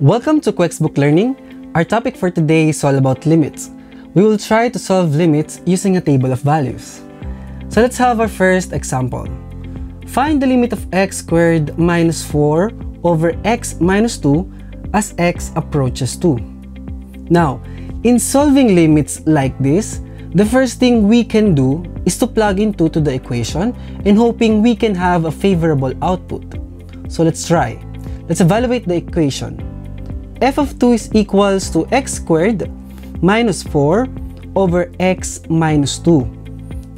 Welcome to Quexbook Learning. Our topic for today is all about limits. We will try to solve limits using a table of values. So let's have our first example. Find the limit of x squared minus 4 over x minus 2 as x approaches 2. Now, in solving limits like this, the first thing we can do is to plug in 2 to the equation and hoping we can have a favorable output. So let's try. Let's evaluate the equation. F of 2 is equals to x squared minus 4 over x minus 2.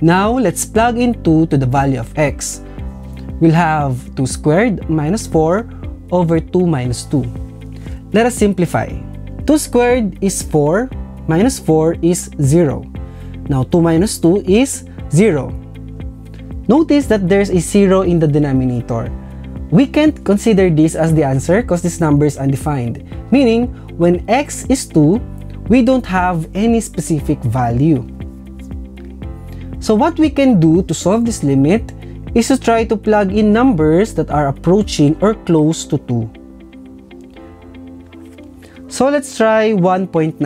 Now, let's plug in 2 to the value of x. We'll have 2 squared minus 4 over 2 minus 2. Let us simplify. 2 squared is 4, minus 4 is 0. Now, 2 minus 2 is 0. Notice that there's a 0 in the denominator. We can't consider this as the answer because this number is undefined, meaning when x is 2, we don't have any specific value. So what we can do to solve this limit is to try to plug in numbers that are approaching or close to 2. So let's try 1.9.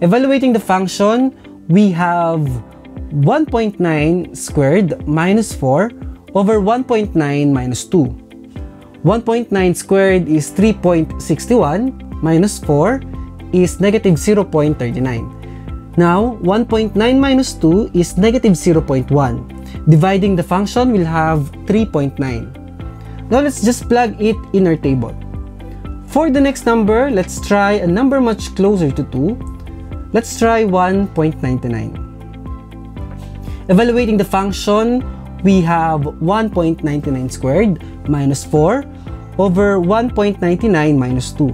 Evaluating the function, we have 1.9 squared minus 4 over 1.9 minus 2. 1.9 squared is 3.61 minus 4 is negative 0.39. Now, 1.9 minus 2 is negative 0.1. Dividing the function, we'll have 3.9. Now, let's just plug it in our table. For the next number, let's try a number much closer to 2. Let's try 1.99. Evaluating the function, we have 1.99 squared minus 4 over 1.99 minus 2.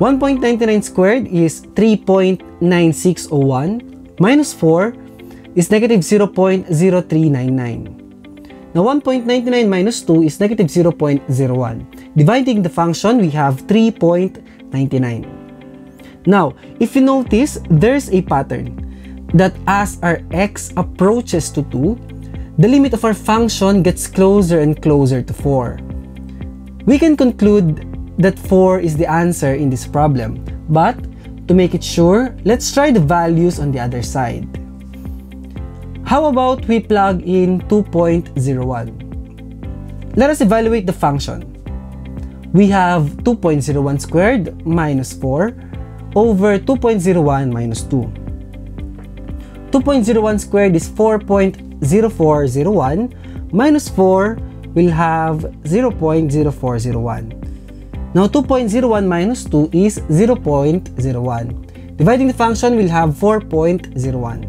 1.99 squared is 3.9601 minus 4 is negative 0.0399. Now 1.99 minus 2 is negative 0.01. Dividing the function, we have 3.99. Now, if you notice, there's a pattern that as our x approaches to 2, the limit of our function gets closer and closer to 4. We can conclude that 4 is the answer in this problem. But, to make it sure, let's try the values on the other side. How about we plug in 2.01? Let us evaluate the function. We have 2.01 squared minus 4 over 2.01 minus 2. 2.01 squared is 4.0401 minus 4 will have 0.0401. Now, 2.01 minus 2 is 0.01. Dividing the function, we'll have 4.01.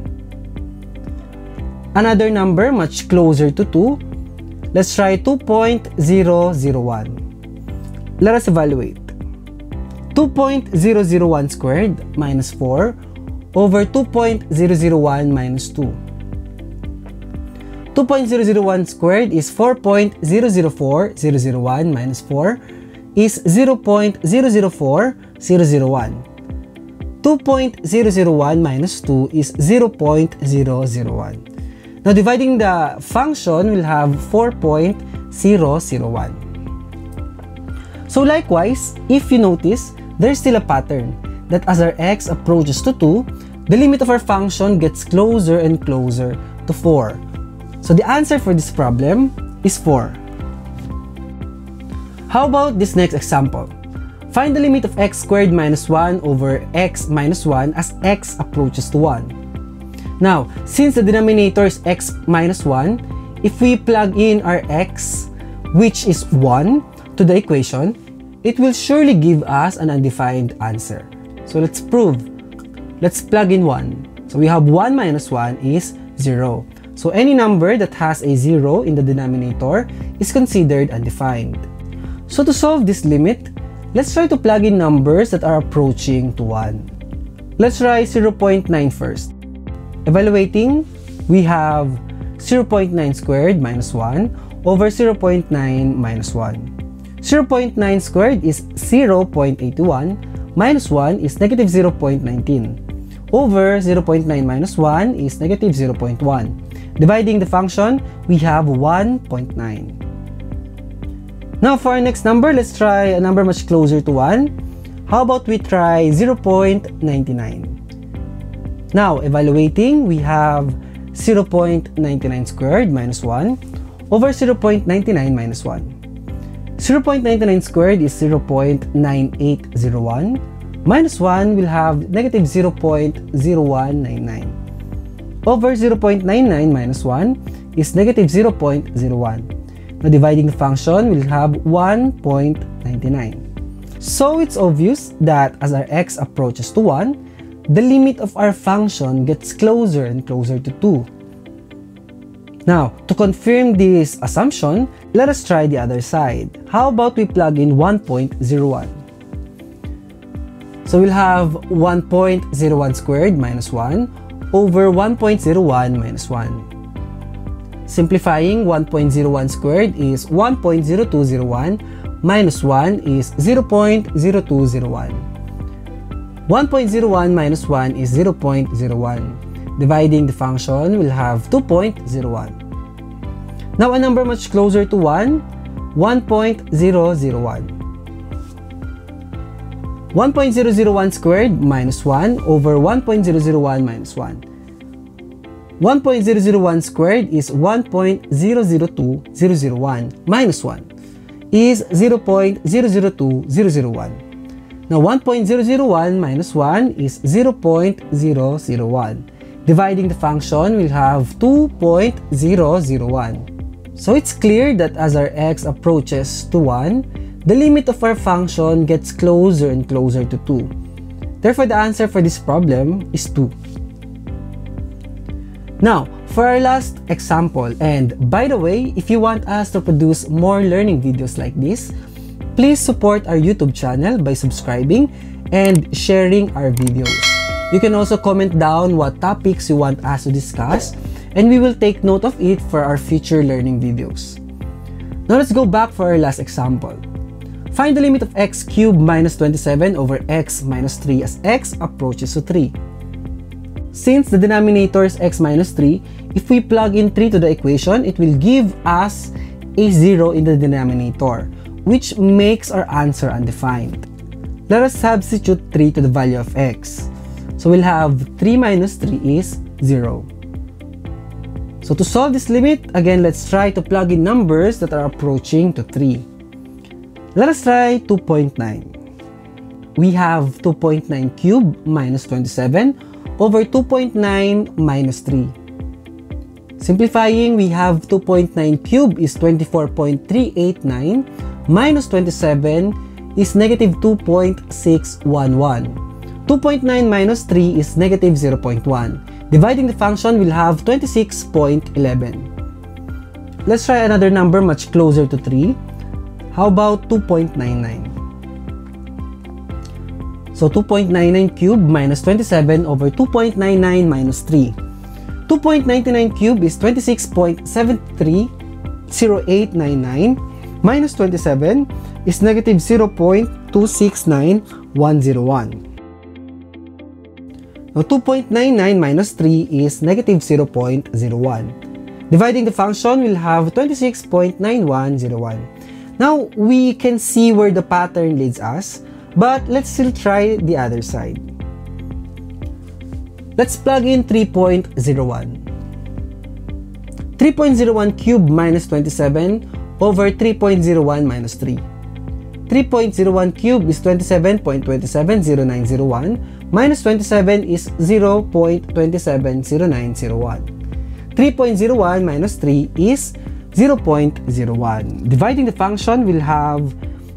Another number much closer to 2. Let's try 2.001. Let us evaluate. 2.001 squared minus 4 over 2.001 minus 2. 2.001 squared is 4.004001 minus 4. Is 0.004001. 2.001 minus 2 is 0.001. Now, dividing the function, we'll have 4.001. So, likewise, if you notice, there's still a pattern that as our x approaches to 2, the limit of our function gets closer and closer to 4. So, the answer for this problem is 4. How about this next example? Find the limit of x squared minus 1 over x minus 1 as x approaches to 1. Now, since the denominator is x minus 1, if we plug in our x, which is 1, to the equation, it will surely give us an undefined answer. So let's prove. Let's plug in 1. So we have 1 minus 1 is 0. So any number that has a 0 in the denominator is considered undefined. So to solve this limit, let's try to plug in numbers that are approaching to 1. Let's try 0.9 first. Evaluating, we have 0.9 squared minus 1 over 0.9 minus 1. 0.9 squared is 0.81 minus 1 is negative 0.19 over 0.9 minus 1 is negative 0.1. Dividing the function, we have 1.9. Now, for our next number, let's try a number much closer to 1. How about we try 0.99? Now, evaluating, we have 0.99 squared minus 1 over 0.99 minus 1. 0.99 squared is 0.9801. Minus 1 will have negative 0.0199. Over 0.99 minus 1 is negative 0.01. Now, dividing the function, we'll have 1.99. So, it's obvious that as our x approaches to 1, the limit of our function gets closer and closer to 2. Now, to confirm this assumption, let us try the other side. How about we plug in 1.01? So, we'll have 1.01 squared minus 1 over 1.01 minus 1. Simplifying, 1.01 squared is 1.0201 minus 1 is 0.0201. 1.01 minus 1 is 0.01. Dividing the function, we'll have 2.01. Now, a number much closer to 1, 1.001. 1.001 squared minus 1 over 1.001 minus 1. 1.001 squared is 1.002001 minus 1 is 0.002001. Now, 1.001 minus 1 is 0.001. Dividing the function, we'll have 2.001. So, it's clear that as our x approaches to 1, the limit of our function gets closer and closer to 2. Therefore, the answer for this problem is 2. Now, for our last example, and by the way, if you want us to produce more learning videos like this, please support our YouTube channel by subscribing and sharing our videos. You can also comment down what topics you want us to discuss, and we will take note of it for our future learning videos. Now, let's go back for our last example. Find the limit of x cubed minus 27 over x minus 3 as x approaches to 3. Since the denominator is x minus 3, if we plug in 3 to the equation, it will give us a 0 in the denominator, which makes our answer undefined. Let us substitute 3 to the value of x. So, we'll have 3 minus 3 is 0. So, to solve this limit, again, let's try to plug in numbers that are approaching to 3. Let us try 2.9. We have 2.9 cubed minus 27 over 2.9 minus 3. Simplifying, we have 2.9 cubed is 24.389 minus 27 is negative 2.611. 2.9 minus 3 is negative 0.1. Dividing the function, we'll have 26.11. Let's try another number much closer to 3. How about 2.99? So, 2.99 cubed minus 27 over 2.99 minus 3. 2.99 cubed is 26.730899 minus 27 is negative 0.269101. Now, 2.99 minus 3 is negative 0.01. Dividing the function, we'll have 26.9101. Now, we can see where the pattern leads us, but let's still try the other side. Let's plug in 3.01. 3.01 cubed minus 27 over 3.01 minus 3. 3.01 cubed is 27.270901 minus 27 is 0.270901. 3.01 minus 3 is 0.01. Dividing the function, we'll have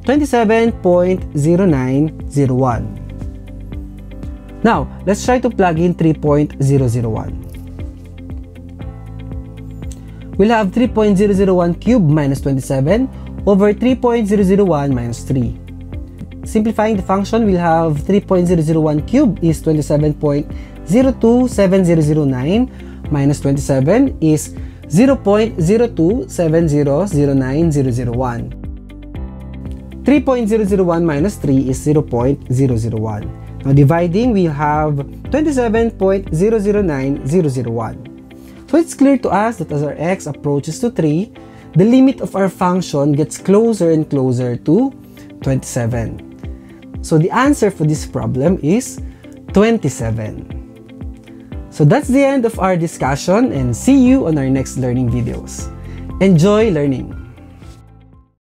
27.0901. Now, let's try to plug in 3.001. We'll have 3.001 cubed minus 27 over 3.001 minus 3. Simplifying the function, we'll have 3.001 cubed is 27.027009 minus 27 is 0.02700901. 3.001 minus 3 is 0.001. Now, dividing, we have 27.009001. So, it's clear to us that as our x approaches to 3, the limit of our function gets closer and closer to 27. So the answer for this problem is 27. So that's the end of our discussion, and see you on our next learning videos. Enjoy learning!